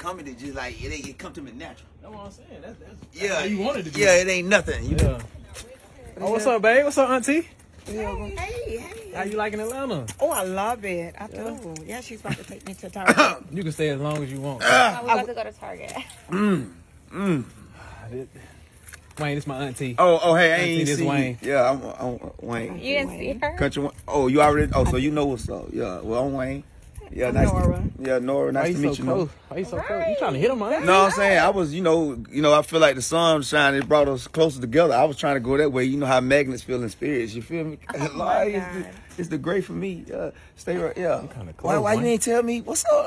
comedy just like it come to me natural. That's what I'm saying. That's how you wanted to do. Yeah, it ain't nothing. Oh, what's up, babe? What's up, auntie? Hey. How you liking Atlanta? Oh, I love it. I do. Yeah, she's about to take me to Target. You can stay as long as you want. I would love to go to Target. Wayne, it's my auntie. Oh, hey, auntie, I ain't see Wayne. Yeah, I'm Wayne. You didn't see her? Country. Oh, you already. Oh, so you know what's up. Yeah, well, I'm Wayne. Yeah, I'm nice. Nora. Yeah, Nora, nice to meet you. Why you so close? You trying to hit him, man? No, I'm saying I was, you know, I feel like the sun shine. It brought us closer together. I was trying to go that way. You know how magnets feel in spirits. You feel me? Oh like, it's the great for me. Stay right. Yeah. Why you ain't tell me what's up?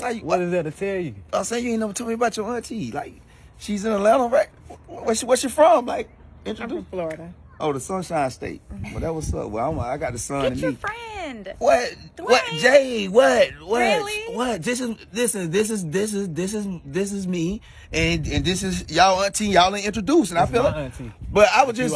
Like what is there to tell you? I'm saying you ain't never told me about your auntie. Like, she's in Atlanta, right? Where she from? Like, introduce. I'm from Florida. Oh, the Sunshine State. Well, that was up. Well, I got the sun. Get your friend. What? Dwayne. What? Jay? What? What? Really? What? This is me, and this is y'all auntie. Y'all ain't introduced, and I feel it. But I was just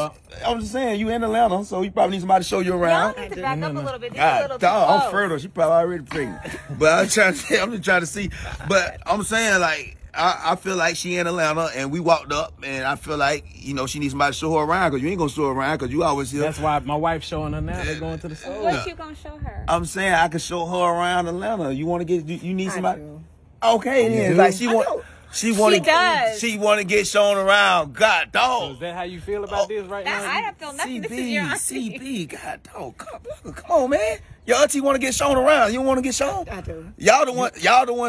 saying, you in Atlanta, so you probably need somebody to show you around. Y'all need to back up a little bit. I'm fertile. She probably already pregnant. But I'm just trying to see. But I'm saying like. I feel like she in Atlanta, and we walked up, and I feel like, you know, she needs somebody to show her around, because you ain't going to show her around, because you always here. That's why my wife's showing her now. They're going to the store. What you going to show her? I'm saying I can show her around Atlanta. You want to get, you need somebody? I do. Okay, then. Like, she want to get shown around. God, dog. So is that how you feel about this right now? I don't feel nothing. CB, this is your auntie. CB, God, dog. Come on, man. Your auntie want to get shown around. You don't want to get shown? I do. Y'all the one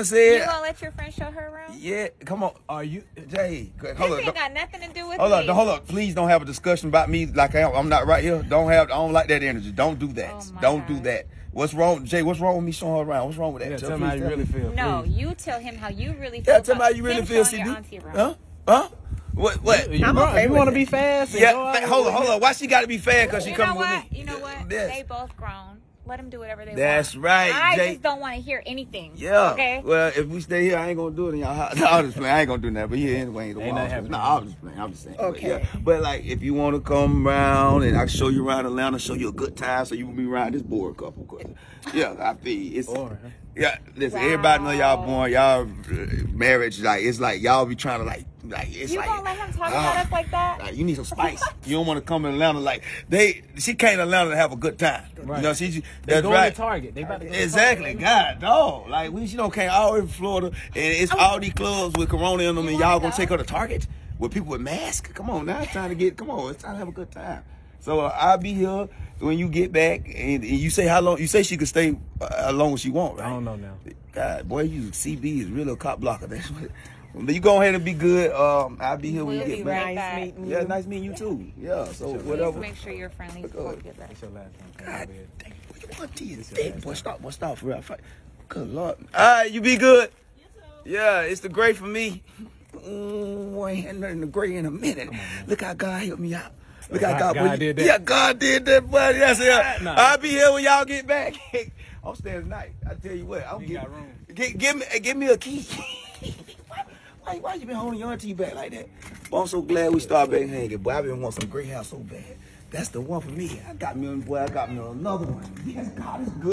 said. You going to let your friend show her around? Yeah. Come on. Are you? Jay. This ain't got nothing to do with me. Hold up. Please don't have a discussion about me like I'm not right here. I don't like that energy. Don't do that. Oh don't do that. What's wrong, Jay? What's wrong with me showing her around? What's wrong with that? Yeah, tell him how you really feel. No, please. You tell him how you really feel. Yeah, tell him how you really feel, CD. Huh? What? You want to be fast? Yeah. Hold on. Why she got to be fast? Because she coming with me. You know what? They both grown. Let them do whatever they want. That's right. I just don't want to hear anything. Yeah. Okay. Well, if we stay here, I ain't gonna do it in y'all house. No, I'm just playing. I ain't gonna do that. But yeah, anyway, I'm just playing. I'm just saying. Okay. But like, if you want to come around and I can show you around Atlanta, show you a good time, so you will be around this bored couple. Yeah, I feel it's. Boring, huh? Yeah. Listen, everybody know y'all born. Y'all marriage like it's like y'all be trying to like. You gonna let him talk about us like that? Like, you need some spice. You don't want to come in Atlanta like she came to Atlanta to have a good time. Right. You know, they're going to Target. They about to go to Target. God, dog. Like, she don't came all over Florida, and it's all these clubs with corona in them, and y'all gonna take her to Target with people with masks? Come on, now it's time to get. Come on, it's time to have a good time. So I'll be here when you get back, and you say how long? You say she could stay as long as she want, right? I don't know now. God, boy, you CB is really a cop blocker. That's what. You go ahead and be good. I'll be here when you get back. Nice meeting you. Yeah, nice meeting you too. Yeah, so whatever. Make sure you're friendly before you get back. It's your last one. God dang, boy, your auntie is thick. Boy, stop for real. Good Lord. All right, you be good. You too. Yeah, it's the great for me. I ain't had nothing to great in a minute. Look how God helped me out. Look how God did that. Yeah, God did that, buddy. That's it. I'll be here when y'all get back. I'm staying tonight. I tell you what, I'm getting room. Give me a key. Why you been holding your auntie back like that? Boy, I'm so glad we started back hanging. Boy, I've been wanting some great house so bad. That's the one for me. I got me another one. Yes, God is good.